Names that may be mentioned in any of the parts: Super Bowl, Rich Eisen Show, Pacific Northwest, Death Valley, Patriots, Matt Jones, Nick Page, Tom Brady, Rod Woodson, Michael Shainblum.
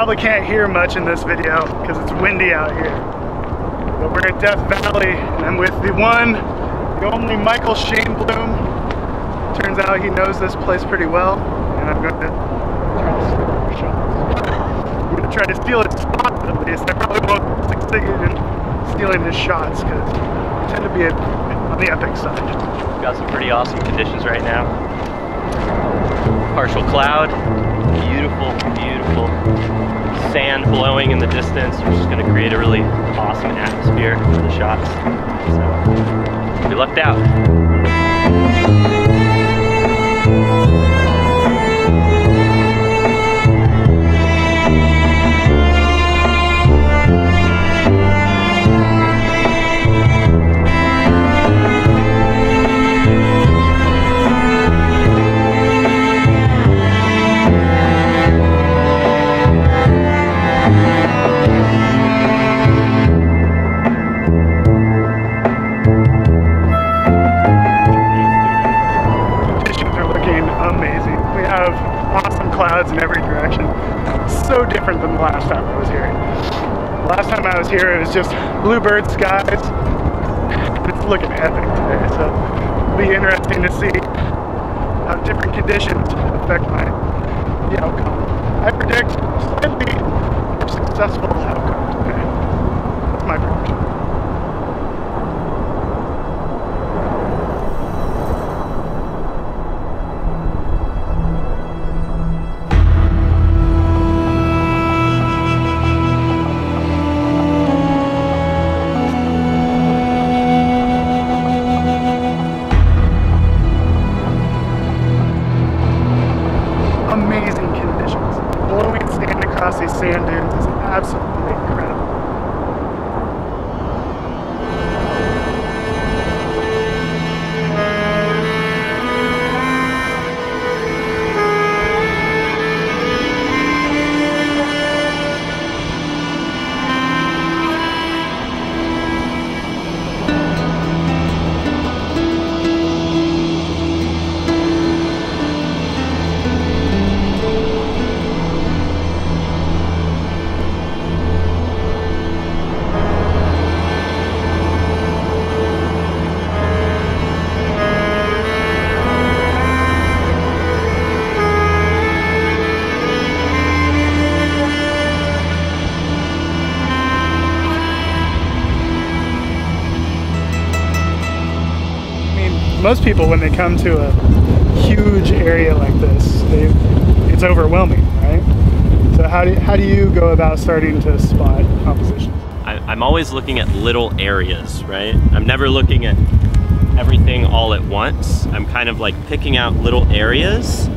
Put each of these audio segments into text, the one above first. probably can't hear much in this video because it's windy out here. But we're at Death Valley and I'm with the one, the only Michael Shainblum. Turns out he knows this place pretty well and I'm going to try to steal his spots at least. I probably won't succeed in stealing his shots because I tend to be on the epic side. We've got some pretty awesome conditions right now. Partial cloud, beautiful, beautiful sand blowing in the distance, which is going to create a really awesome atmosphere for the shots. So, we lucked out. Clouds in every direction. So different than the last time I was here. Last time I was here, it was just bluebird skies. It's looking epic today, so it'll be interesting to see how different conditions affect the outcome. I predict slightly more successful outcome today. That's my prediction. These sand dunes is absolutely incredible. Most people, when they come to a huge area like this, it's overwhelming, right? So how do you go about starting to spot compositions? I'm always looking at little areas, right? I'm never looking at everything all at once. I'm kind of like picking out little areas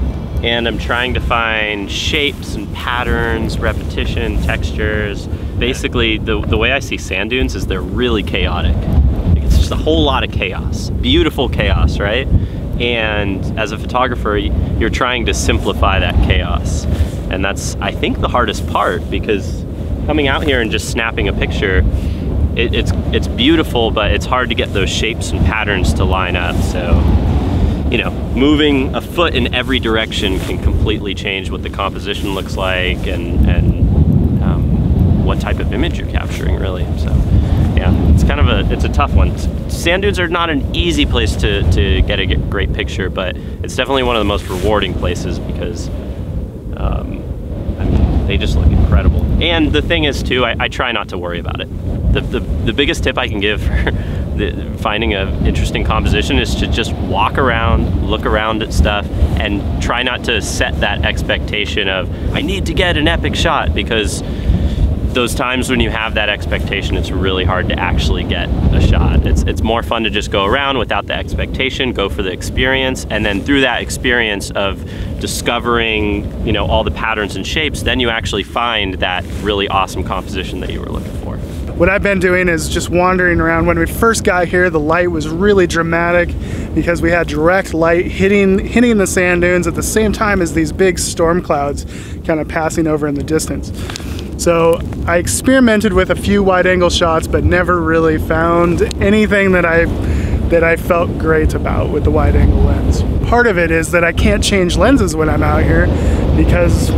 and I'm trying to find shapes and patterns, repetition, textures. Basically, the way I see sand dunes is they're really chaotic. Just a whole lot of chaos, beautiful chaos, right? And as a photographer, you're trying to simplify that chaos. And that's, I think, the hardest part, because coming out here and just snapping a picture, it's beautiful, but it's hard to get those shapes and patterns to line up. So, you know, moving a foot in every direction can completely change what the composition looks like and what type of image you're capturing, really. So. Yeah, it's kind of it's a tough one. Sand dunes are not an easy place to get a great picture, but it's definitely one of the most rewarding places because I mean, they just look incredible. And the thing is too, I try not to worry about it. The biggest tip I can give for finding an interesting composition is to just walk around, look around at stuff, and try not to set that expectation of, I need to get an epic shot, because those times when you have that expectation, it's really hard to actually get a shot. It's more fun to just go around without the expectation, go for the experience, and then through that experience of discovering, you know, all the patterns and shapes, then you actually find that really awesome composition that you were looking for. What I've been doing is just wandering around. When we first got here, the light was really dramatic because we had direct light hitting the sand dunes at the same time as these big storm clouds kind of passing over in the distance. So I experimented with a few wide angle shots, but never really found anything that I felt great about with the wide angle lens. Part of it is that I can't change lenses when I'm out here because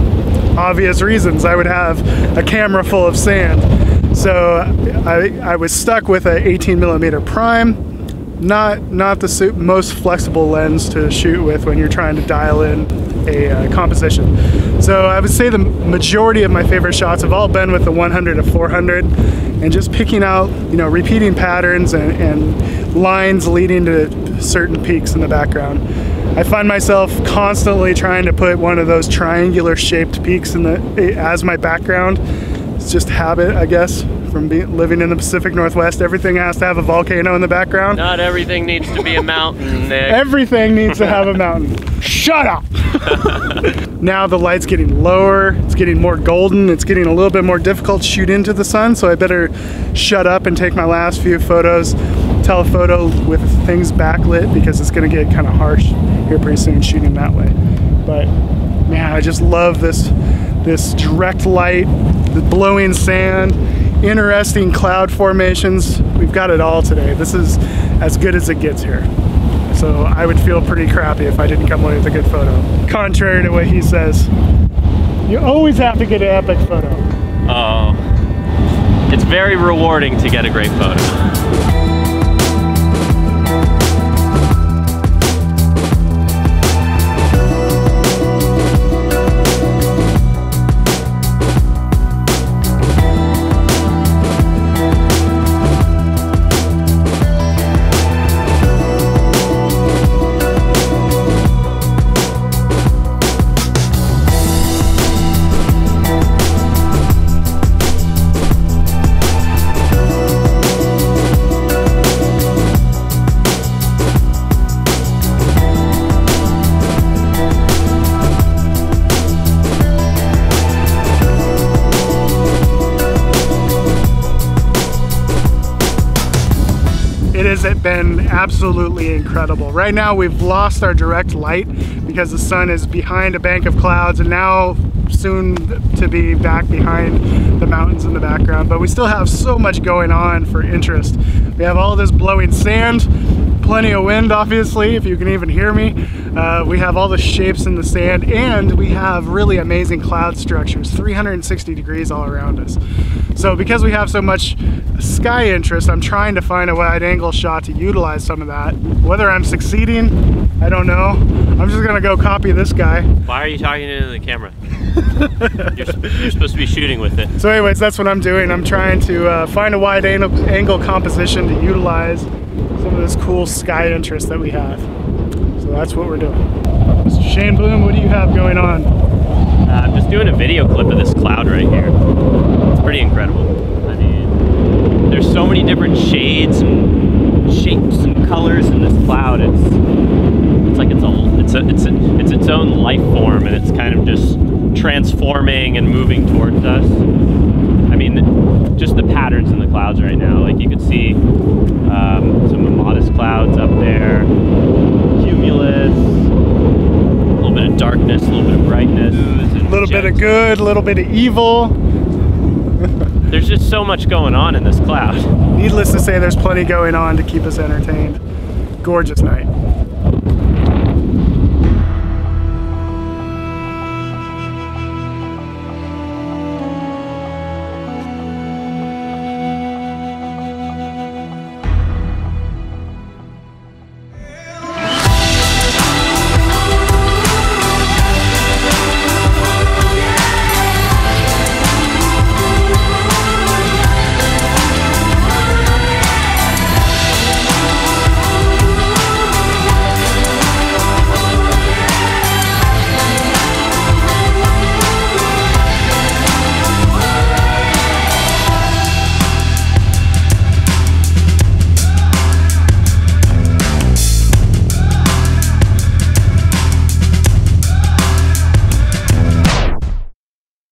obvious reasons, I would have a camera full of sand. So I was stuck with an 18mm prime. Not the most flexible lens to shoot with when you're trying to dial in a composition. So I would say the majority of my favorite shots have all been with the 100 to 400, and just picking out, you know, repeating patterns and lines leading to certain peaks in the background. I find myself constantly trying to put one of those triangular shaped peaks in the as my background. It's just habit, I guess, from living in the Pacific Northwest. Everything has to have a volcano in the background. Not everything needs to be a mountain, Nick. Everything needs to have a mountain. Shut up! Now the light's getting lower, it's getting more golden, it's getting a little bit more difficult to shoot into the sun, so I better shut up and take my last few photos, telephoto with things backlit, because it's gonna get kind of harsh here pretty soon shooting that way. But man, I just love this direct light, the blowing sand, interesting cloud formations. We've got it all today. This is as good as it gets here. So I would feel pretty crappy if I didn't come away with a good photo. Contrary to what he says, you always have to get an epic photo. Oh, it's very rewarding to get a great photo. It's been absolutely incredible. Right now we've lost our direct light because the sun is behind a bank of clouds, and now soon to be back behind the mountains in the background, but we still have so much going on for interest. We have all this blowing sand, plenty of wind obviously, if you can even hear me. We have all the shapes in the sand, and we have really amazing cloud structures, 360 degrees all around us. So because we have so much sky interest, I'm trying to find a wide angle shot to utilize some of that. Whether I'm succeeding, I don't know. I'm just gonna go copy this guy. Why are you talking into the camera? You're supposed to be shooting with it. So anyways, that's what I'm doing. I'm trying to find a wide angle composition to utilize some of this cool sky interest that we have. So that's what we're doing. Mr. Shainblum, what do you have going on? I'm just doing a video clip of this cloud right here. It's pretty incredible. I mean, there's so many different shades and shapes and colors in this cloud. It's like it's its own life form, and it's kind of just transforming and moving towards us. I mean, just the patterns in the clouds right now. Like you can see some modest clouds up there, cumulus, a little bit of darkness, a little bit of brightness, a little bit of good, a little bit of evil. There's just so much going on in this cloud. Needless to say, there's plenty going on to keep us entertained. Gorgeous night.